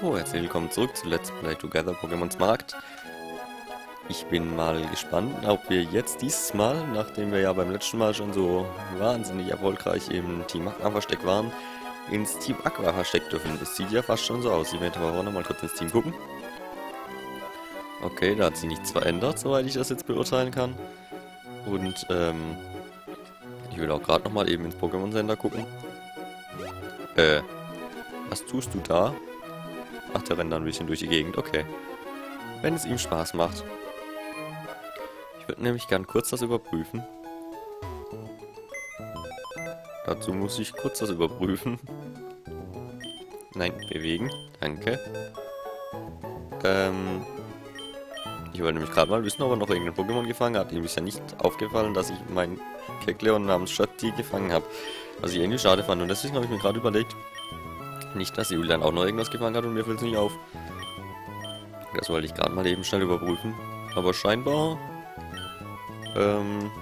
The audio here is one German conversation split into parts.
So, herzlich willkommen zurück zu Let's Play Together Pokémon Smaragd. Ich bin mal gespannt, ob wir jetzt dieses Mal, nachdem wir ja beim letzten Mal schon so wahnsinnig erfolgreich im Team Aqua Versteck waren, ins Team Aqua Versteck dürfen. Das sieht ja fast schon so aus. Ich werde aber auch nochmal kurz ins Team gucken. Okay, da hat sich nichts verändert, soweit ich das jetzt beurteilen kann. Und ich will auch gerade nochmal eben ins Pokémon Center gucken. Was tust du da? Ach, der rennt dann ein bisschen durch die Gegend, okay. Wenn es ihm Spaß macht. Ich würde nämlich gern kurz das überprüfen. Dazu muss ich kurz das überprüfen. Nein, bewegen. Danke. Ich wollte nämlich gerade mal wissen, ob er noch irgendein Pokémon gefangen hat. Ihm ist ja nicht aufgefallen, dass ich meinen Kekleon namens Shetty gefangen habe. Was ich irgendwie schade fand. Und deswegen habe ich mir gerade überlegt, nicht, dass Julian auch noch irgendwas gefangen hat und mir fällt es nicht auf. Das wollte ich gerade mal eben schnell überprüfen. Aber scheinbar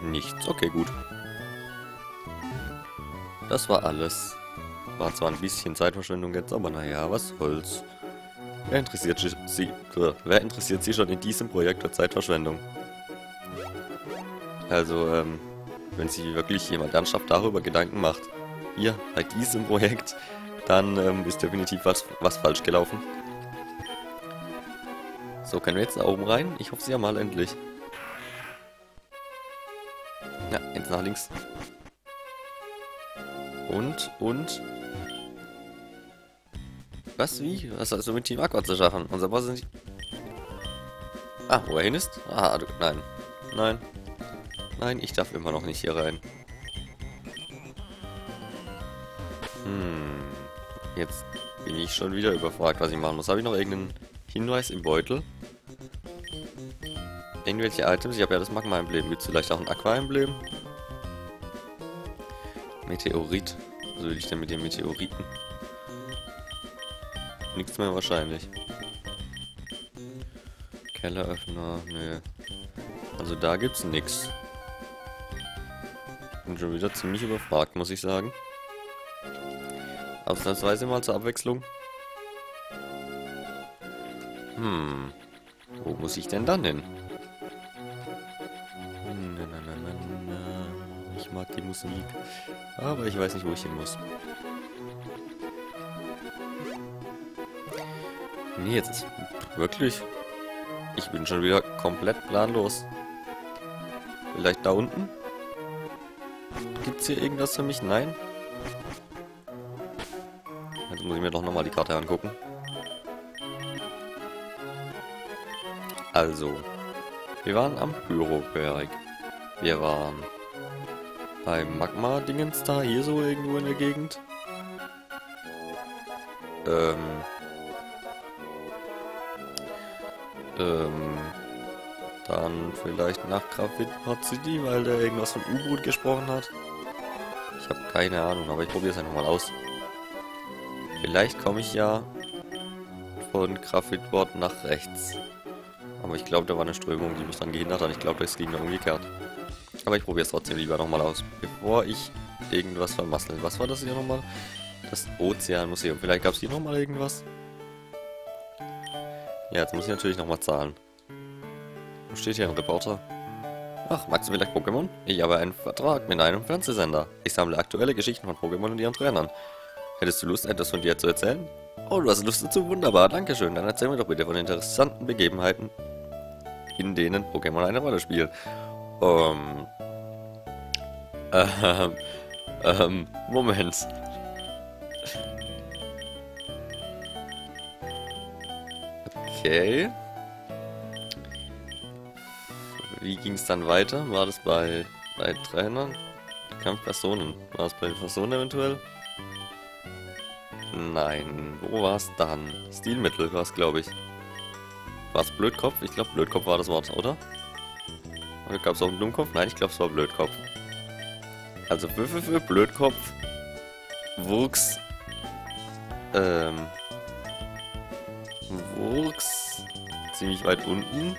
nichts. Okay, gut. Das war alles. War zwar ein bisschen Zeitverschwendung jetzt, aber naja, was soll's. Wer interessiert sich schon in diesem Projekt für Zeitverschwendung? Also, wenn sich wirklich jemand ernsthaft darüber Gedanken macht, hier, bei diesem Projekt, dann ist definitiv was falsch gelaufen. So, können wir jetzt da oben rein? Ich hoffe, sie haben mal endlich. Ja, jetzt nach links. Und... Was? Wie? Was hast du mit Team Aqua zu schaffen? Unser Boss ist nicht... Ah, wo er hin ist? Ah, du... Nein. Nein. Nein, ich darf immer noch nicht hier rein. Jetzt bin ich schon wieder überfragt, was ich machen muss. Habe ich noch irgendeinen Hinweis im Beutel? Irgendwelche Items? Ich habe ja das Magma-Emblem. Gibt es vielleicht auch ein Aqua-Emblem? Meteorit. Was will ich denn mit den Meteoriten? Nichts mehr wahrscheinlich. Kelleröffner, nö. Also da gibt's nichts. Bin schon wieder ziemlich überfragt, muss ich sagen. Ausnahmsweise mal zur Abwechslung. Wo muss ich denn dann hin? Ich mag die Musik. Aber ich weiß nicht, wo ich hin muss. Nee, jetzt wirklich. Ich bin schon wieder komplett planlos. Vielleicht da unten? Gibt's hier irgendwas für mich? Nein? Jetzt muss ich mir doch nochmal die Karte angucken. Also, wir waren am Pyroberg. Wir waren beim Magma-Dingens da, hier so irgendwo in der Gegend. Dann vielleicht nach Graffitmar City, weil der irgendwas vom U-Boot gesprochen hat. Ich habe keine Ahnung, aber ich probiere es einfach mal aus. Vielleicht komme ich ja von Graffitboard nach rechts. Aber ich glaube, da war eine Strömung, die mich dann gehindert hat. Ich glaube, das ging dann umgekehrt. Aber ich probiere es trotzdem lieber nochmal aus, bevor ich irgendwas vermassel. Was war das hier nochmal? Das Ozeanmuseum. Vielleicht gab es hier nochmal irgendwas. Ja, jetzt muss ich natürlich nochmal zahlen. Wo steht hier ein Reporter? Ach, magst du vielleicht Pokémon? Ich habe einen Vertrag mit einem Fernsehsender. Ich sammle aktuelle Geschichten von Pokémon und ihren Trainern. Hättest du Lust, etwas von dir zu erzählen? Oh, du hast Lust dazu? Wunderbar, dankeschön. Dann erzähl mir doch bitte von interessanten Begebenheiten, in denen Pokémon eine Rolle spielen. Moment. Okay. Wie ging es dann weiter? War das bei Trainern? Kampfpersonen? War es bei den Personen eventuell? Nein. Wo war es dann? Stilmittel war es, glaube ich. War es Blödkopf? Ich glaube, Blödkopf war das Wort, oder? Gab es auch einen Dummkopf? Nein, ich glaube, es war Blödkopf. Also für Blödkopf, Wurks, Wurks, ziemlich weit unten.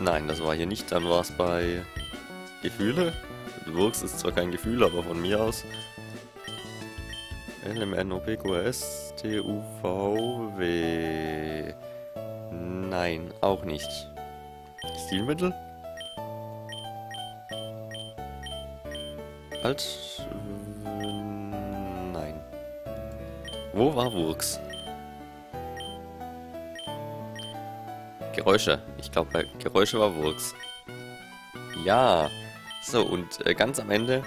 Nein, das war hier nicht. Dann war es bei Gefühle. Wurks ist zwar kein Gefühl, aber von mir aus. LMNOPQSTUVW. Nein, auch nicht. Stilmittel? Alt? Nein. Wo war Wurks? Geräusche. Ich glaube, bei Geräusche war Wurks. Ja. So, und ganz am Ende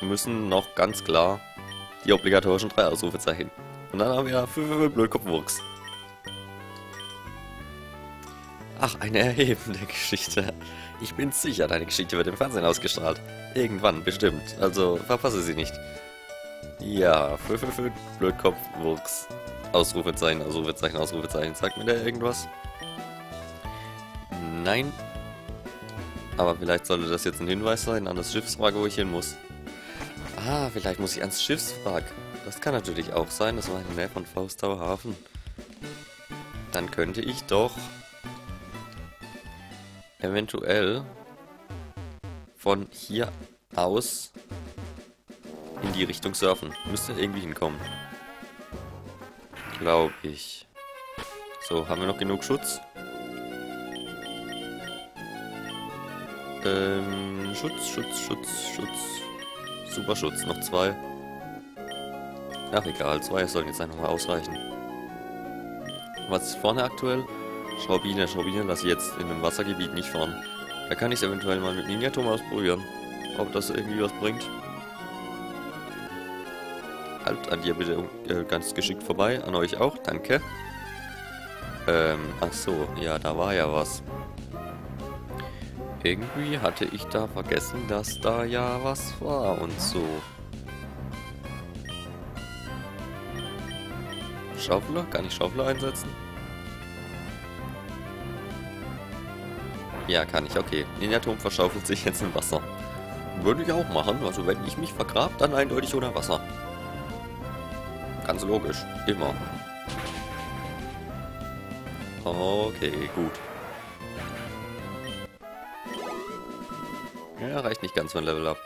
müssen noch ganz klar die obligatorischen 3 Ausrufezeichen. Und dann haben wir Blödkopfwurks. Ach, eine erhebende Geschichte. Ich bin sicher, deine Geschichte wird im Fernsehen ausgestrahlt. Irgendwann, bestimmt. Also verpasse sie nicht. Ja, Blödkopfwurks. Ausrufezeichen, Ausrufezeichen, Ausrufezeichen. Sagt mir da irgendwas? Nein. Aber vielleicht sollte das jetzt ein Hinweis sein an das Schiffswrack, wo ich hin muss. Ah, vielleicht muss ich ans Schiffswrack. Das kann natürlich auch sein. Das war in der Nähe von Faustauer Hafen. Dann könnte ich doch eventuell von hier aus in die Richtung surfen. Müsste irgendwie hinkommen. Glaube ich. So, haben wir noch genug Schutz? Schutz, Schutz, Schutz, Schutz. Super Schutz, noch 2. Ach egal, 2 sollen jetzt einfach mal ausreichen. Was ist vorne aktuell? Schrobine, Schrobine lasse ich jetzt in einem Wassergebiet nicht fahren. Da kann ich es eventuell mal mit Ninjatom ausprobieren. Ob das irgendwie was bringt. Halt an dir bitte ganz geschickt vorbei. An euch auch, danke. Ach so, ja, da war ja was. Irgendwie hatte ich da vergessen, dass da ja was war und so. Schaufler? Kann ich Schaufler einsetzen? Ja, kann ich. Okay. Ninjatom verschaufelt sich jetzt im Wasser. Würde ich auch machen. Also wenn ich mich vergrabe, dann eindeutig unter Wasser. Ganz logisch. Immer. Okay, gut. Ja, reicht nicht ganz für ein Level Up.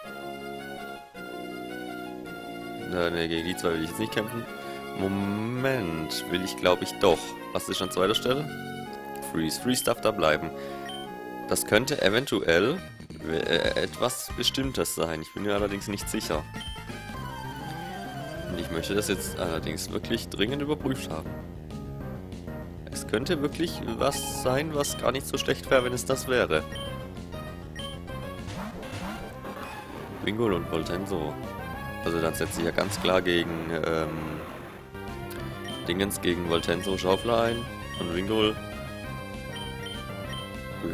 Ne, gegen die 2 will ich jetzt nicht kämpfen. Moment, will ich glaube ich doch. Was ist an 2. Stelle? Freeze. Free Stuff da bleiben. Das könnte eventuell etwas Bestimmtes sein. Ich bin mir allerdings nicht sicher. Und ich möchte das jetzt allerdings wirklich dringend überprüft haben. Es könnte wirklich was sein, was gar nicht so schlecht wäre, wenn es das wäre. Wingull und Voltenso. Also dann setze ich ja ganz klar gegen Dingens, gegen Voltenso Schaufler ein und Wingull.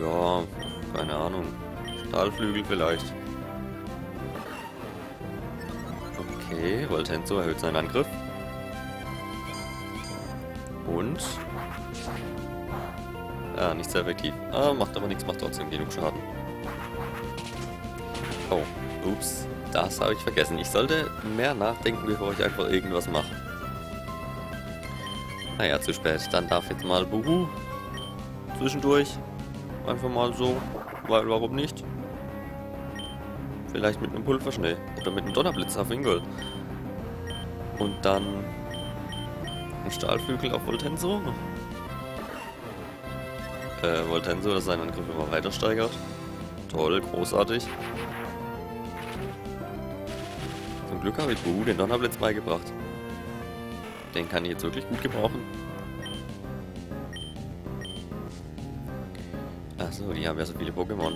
Ja, keine Ahnung. Stahlflügel vielleicht. Okay, Voltenso erhöht seinen Angriff. Und? Ah, nicht sehr effektiv. Ah, macht aber nichts, macht trotzdem genug Schaden. Oh. Ups, das habe ich vergessen. Ich sollte mehr nachdenken, bevor ich einfach irgendwas mache. Naja, zu spät. Dann darf jetzt mal Buhu zwischendurch. Einfach mal so, weil warum nicht? Vielleicht mit einem Pulverschnee oder mit einem Donnerblitz auf Wingull. Und dann ein Stahlflügel auf Voltenso. Voltenso, das seinen Angriff immer weiter steigert. Toll, großartig. Glück habe ich Buhu den Donnerblitz beigebracht. Den kann ich jetzt wirklich gut gebrauchen. Achso, die haben ja so viele Pokémon.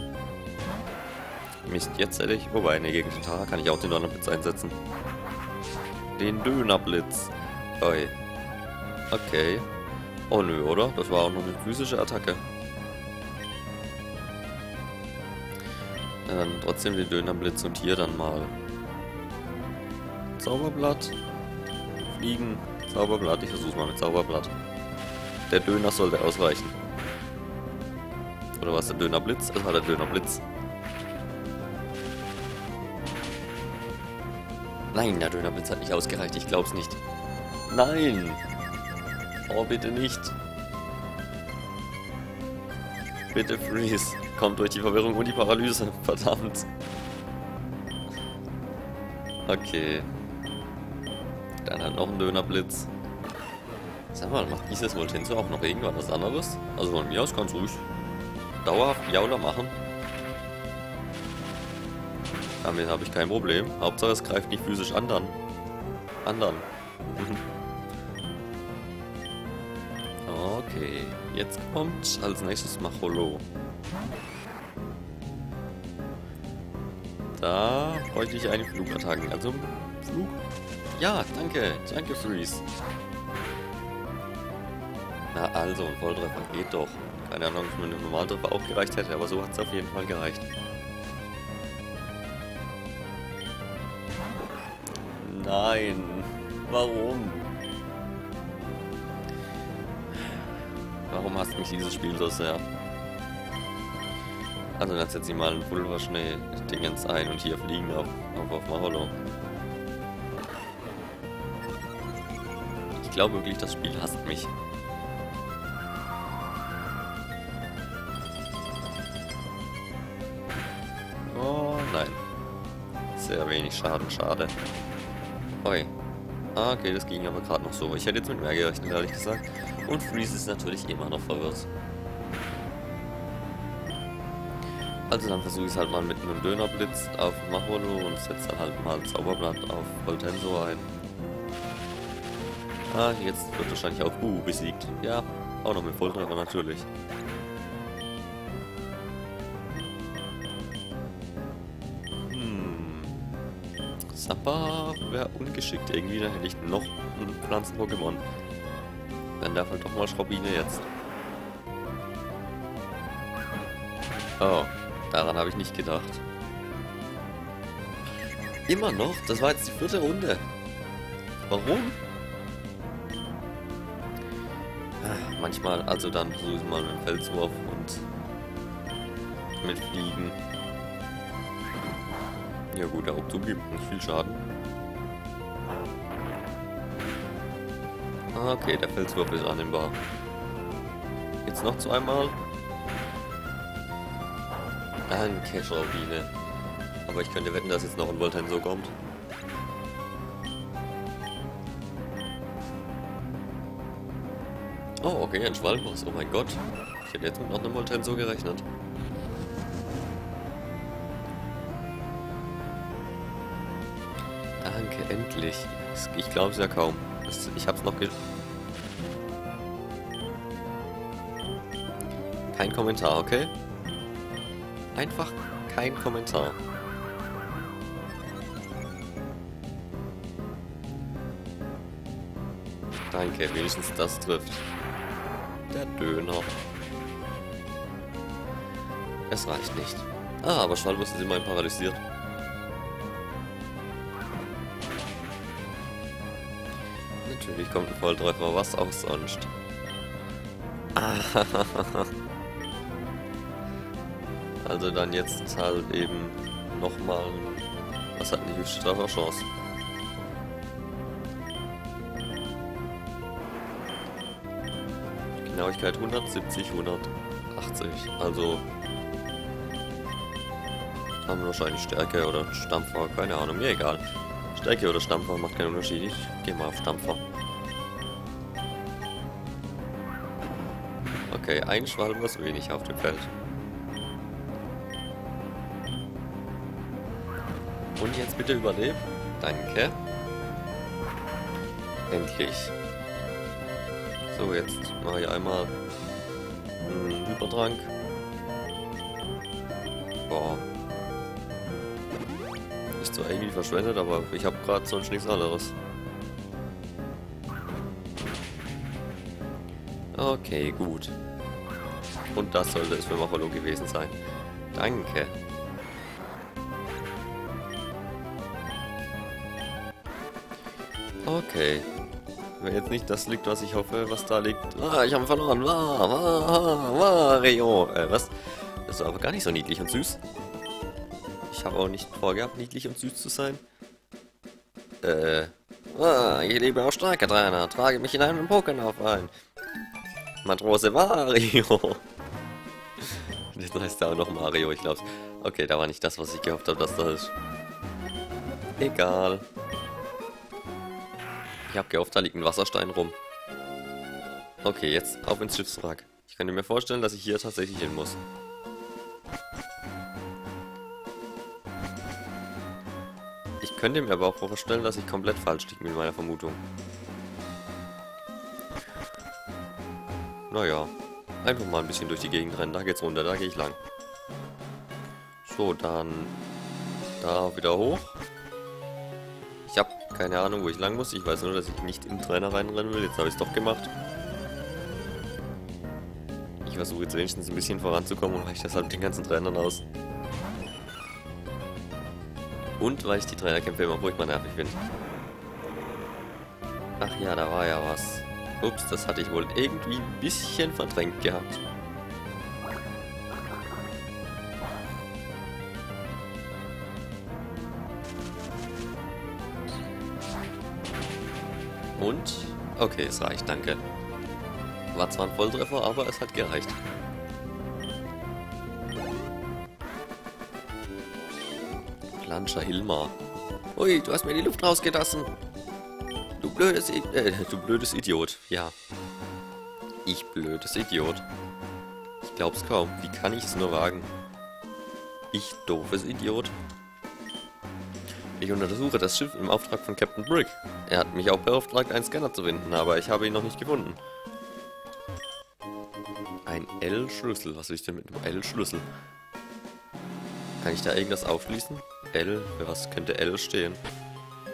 Mist, jetzt hätte ich... Wobei, ne, gegen Totara kann ich auch den Donnerblitz einsetzen. Den Dönerblitz. Oi. Okay. Oh nö, oder? Das war auch noch eine physische Attacke. Dann trotzdem den Dönerblitz und hier dann mal... Zauberblatt, Fliegen, Zauberblatt, ich versuch's mal mit Zauberblatt. Der Döner sollte ausreichen. Oder war es der Dönerblitz? Es war der Dönerblitz. Nein, der Dönerblitz hat nicht ausgereicht, ich glaub's nicht. Nein! Oh, bitte nicht! Bitte freeze! Kommt durch die Verwirrung und die Paralyse, verdammt! Okay. Dann hat noch ein Dönerblitz. Sag mal, macht dieses Voltenso auch noch irgendwann was anderes? Also von mir aus ganz ruhig. Dauerhaft Jauler machen. Damit habe ich kein Problem. Hauptsache es greift nicht physisch anderen. Okay, jetzt kommt als nächstes Machollo. Da bräuchte ich einen Flugattacken. Also Flug. Ja, danke. Danke, Freeze. Na also, ein Volltreffer geht doch. Keine Ahnung, ob mir eine Normaltreffer auch gereicht hätte, aber so hat es auf jeden Fall gereicht. Nein. Warum? Warum hasst mich dieses Spiel so sehr? Also dann setze ich mal ein Pulverschnee-Dingens ein und hier fliegen auf Machollo. Ich glaube wirklich, das Spiel hasst mich. Oh nein. Sehr wenig Schaden, schade. Okay. Okay, das ging aber gerade noch so. Ich hätte jetzt mit mehr gerechnet, ehrlich gesagt. Und Freeze ist natürlich immer noch verwirrt. Also dann versuche ich es halt mal mit einem Dönerblitz auf Machollo und setze dann halt mal Zauberblatt auf Voltenso ein. Ah, jetzt wird wahrscheinlich auch Buhu besiegt. Ja, auch noch mit Volltreffer natürlich. Zappa wäre ungeschickt irgendwie, dann hätte ich noch ein Pflanzen-Pokémon. Dann darf halt doch mal Schrobine jetzt. Oh. Daran habe ich nicht gedacht. Immer noch? Das war jetzt die 4. Runde. Warum? Ach, manchmal, also dann versuche ich mal mit dem Felswurf und mit Fliegen. Ja gut, der Obzug gibt nicht viel Schaden. Okay, der Felswurf ist annehmbar. Jetzt noch zweimal. Danke, Schrobine. Aber ich könnte wetten, dass jetzt noch ein Voltenso kommt. Oh, okay, ein Schwalbenschwanz. Oh mein Gott. Ich hätte jetzt mit noch einem Voltenso gerechnet. Danke, endlich. Ich glaube es ja kaum. Ich hab's noch ge... Kein Kommentar, okay? Einfach kein Kommentar. Danke, wenigstens das trifft. Der Döner. Es reicht nicht. Ah, aber Schwalbus ist immerhin paralysiert. Natürlich kommt ein Volltreffer, was auch sonst. Also dann jetzt halt eben nochmal. Was hat eine hübsche Trefferchance? Genauigkeit 170, 180. Also haben wir wahrscheinlich Stärke oder Stampfer, keine Ahnung, mir egal. Stärke oder Stampfer macht keinen Unterschied. Ich gehe mal auf Stampfer. Okay, ein Schwalben was wenig auf dem Feld. Und jetzt bitte überleben. Danke. Endlich. So, jetzt mache ich einmal einen Hypertrank. Boah. Ist zwar irgendwie verschwendet, aber ich habe gerade sonst nichts anderes. Okay, gut. Und das sollte es für Machollo gewesen sein. Danke. Okay. Wenn jetzt nicht das liegt, was ich hoffe, was da liegt. Ah, ich habe verloren. Mario. Was? Das war aber gar nicht so niedlich und süß. Ich habe auch nicht vorgehabt, niedlich und süß zu sein. Ich liebe auch starke Trainer. Trage mich in einem Pokémon ein. Matrose Mario. Jetzt heißt da auch noch Mario, ich glaube. Okay, da war nicht das, was ich gehofft habe, dass das ist. Egal. Ich hab gehofft, da liegt ein Wasserstein rum. Okay, jetzt auf ins Schiffswrack. Ich kann mir vorstellen, dass ich hier tatsächlich hin muss. Ich könnte mir aber auch vorstellen, dass ich komplett falsch liege mit meiner Vermutung. Naja, einfach mal ein bisschen durch die Gegend rennen. Da geht's runter, da gehe ich lang. So, dann da wieder hoch. Ich habe keine Ahnung, wo ich lang muss. Ich weiß nur, dass ich nicht im Trainer reinrennen will. Jetzt habe ich es doch gemacht. Ich versuche jetzt wenigstens ein bisschen voranzukommen und weiche deshalb den ganzen Trainern aus. Und weil ich die Trainerkämpfe immer ruhig mal nervig finde. Ach ja, da war ja was. Ups, das hatte ich wohl irgendwie ein bisschen verdrängt gehabt. Und? Okay, es reicht, danke. War zwar ein Volltreffer, aber es hat gereicht. Planscher Hilmar. Ui, du hast mir die Luft rausgelassen. Du blödes Idiot. Ja. Ich blödes Idiot. Ich glaub's kaum. Wie kann ich es nur wagen? Ich doofes Idiot. Ich untersuche das Schiff im Auftrag von Captain Brick. Er hat mich auch beauftragt, einen Scanner zu finden, aber ich habe ihn noch nicht gefunden. Ein L-Schlüssel. Was will ich denn mit einem L-Schlüssel? Kann ich da irgendwas aufschließen? L? Für was könnte L stehen?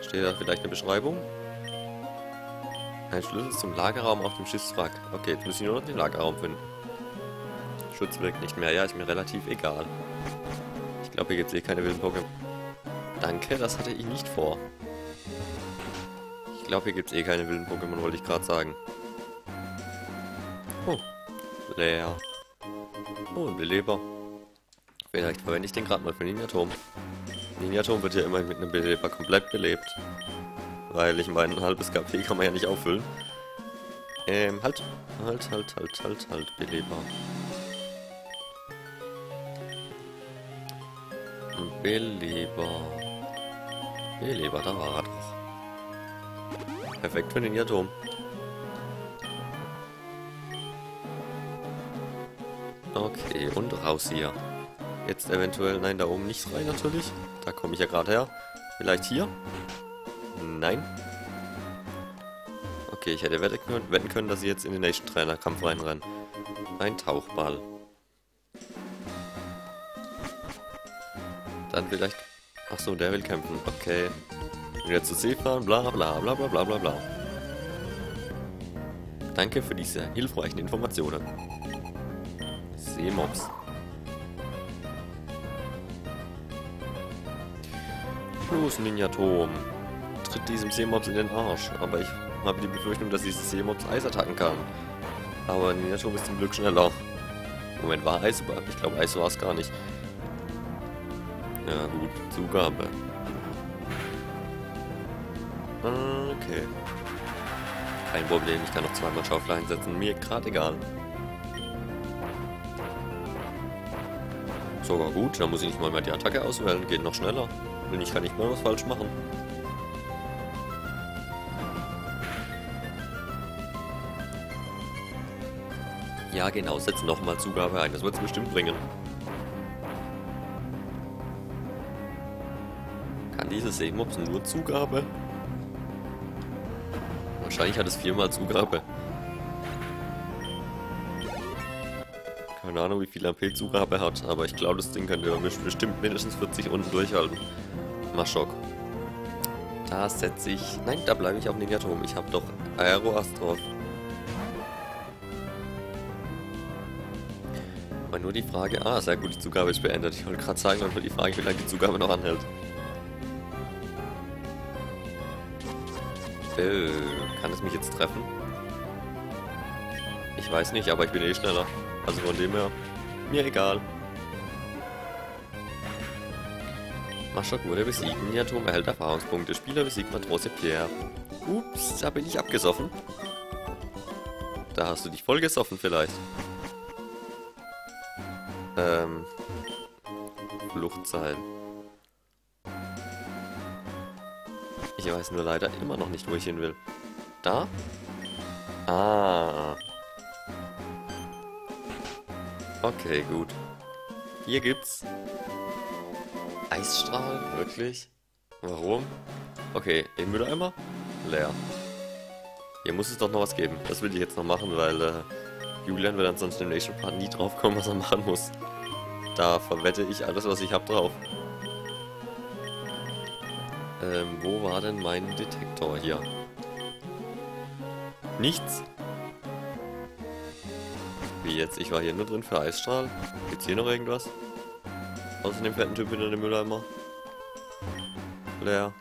Steht da vielleicht eine Beschreibung? Ein Schlüssel zum Lagerraum auf dem Schiffswrack. Okay, jetzt muss ich nur noch den Lagerraum finden. Schutz wirkt nicht mehr. Ja, ist mir relativ egal. Ich glaube, hier gibt es eh keine wilden Pokémon. Danke, das hatte ich nicht vor. Ich glaube, hier gibt es eh keine wilden Pokémon, wollte ich gerade sagen. Oh, leer. Oh, ein Beleber. Vielleicht verwende ich den gerade mal für Ninjatom. Ninjatom wird ja immer mit einem Beleber komplett belebt. Weil ich meine, ein halbes KP kann man ja nicht auffüllen. Halt, Beleber. Beleber, da war er doch. Perfekt für den Ninjatom. Okay, und raus hier. Jetzt eventuell, nein, da oben nicht rein natürlich. Da komme ich ja gerade her. Vielleicht hier? Nein. Okay, ich hätte wetten können, dass sie jetzt in den nächsten Trainerkampf reinrennen. Ein Tauchball. Dann vielleicht... Achso, der will kämpfen. Okay. Wieder zu See fahren, bla bla bla bla bla bla bla. Danke für diese hilfreichen Informationen. Seemops. Los, Ninjatom. Tritt diesem Seemops in den Arsch. Aber ich habe die Befürchtung, dass dieses Seemops Eis attacken kann. Aber Ninjatom ist zum Glück schneller. Moment, war Eis? Ich glaube, Eis war es gar nicht. Ja gut, Zugabe. Okay. Kein Problem, ich kann noch zweimal Schaufel einsetzen. Mir gerade egal. Sogar gut, dann muss ich nicht mal mehr die Attacke auswählen. Geht noch schneller. Und ich kann nicht mal was falsch machen. Ja genau, setz nochmal Zugabe ein. Das wird es bestimmt bringen. Dieses Seemops nur Zugabe? Wahrscheinlich hat es viermal Zugabe. Keine Ahnung, wie viel AP Zugabe hat, aber ich glaube, das Ding könnte bestimmt mindestens 40 Runden durchhalten. Maschock. Da setze ich... Nein, da bleibe ich auf Ninjatom. Ich habe doch Aeroast drauf. Aber nur die Frage... Ah, sehr gut, die Zugabe ist beendet. Ich wollte gerade sagen, dann wird die Frage, wie lange die Zugabe noch anhält. Kann es mich jetzt treffen? Ich weiß nicht, aber ich bin eh schneller. Also von dem her, mir egal. Maschock wurde besiegt. Ninjatom erhält Erfahrungspunkte. Spieler besiegt Matrose Pierre. Ups, da bin ich abgesoffen. Da hast du dich voll gesoffen vielleicht. Flucht sein. Ich weiß nur leider immer noch nicht, wo ich hin will. Da? Ah. Okay, gut. Hier gibt's Eisstrahl? Wirklich? Warum? Okay, im Mülleimer? Leer. Hier muss es doch noch was geben. Das will ich jetzt noch machen, weil Julian wird ansonsten im nächsten Part nie drauf kommen, was er machen muss. Da verwette ich alles, was ich habe, drauf. Wo war denn mein Detektor hier? Nichts? Wie jetzt? Ich war hier nur drin für Eisstrahl. Gibt's hier noch irgendwas? Außer dem fetten Typ hinter dem Mülleimer. Leer.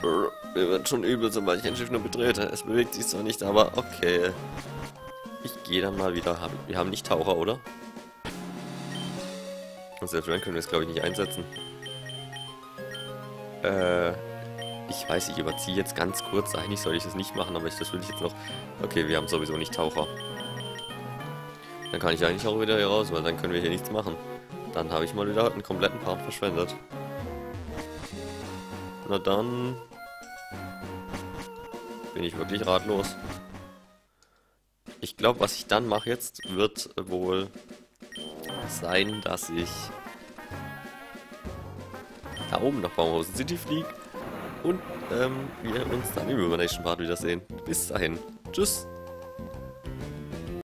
Brr, mir wird schon übel, sobald ich ein Schiff nur betrete. Es bewegt sich zwar nicht, aber okay. Ich gehe dann mal wieder. Wir haben nicht Taucher, oder? Und selbst wenn, können wir es, glaube ich, nicht einsetzen. Ich weiß, ich überziehe jetzt ganz kurz. Eigentlich soll ich das nicht machen, aber das will ich jetzt noch. Okay, wir haben sowieso nicht Taucher. Dann kann ich eigentlich auch wieder hier raus, weil dann können wir hier nichts machen. Dann habe ich mal wieder einen kompletten Part verschwendet. Na dann bin ich wirklich ratlos. Ich glaube, was ich dann mache jetzt, wird wohl sein, dass ich da oben nach Baumhausen City fliege und wir uns dann im nächsten Part wiedersehen. Bis dahin. Tschüss.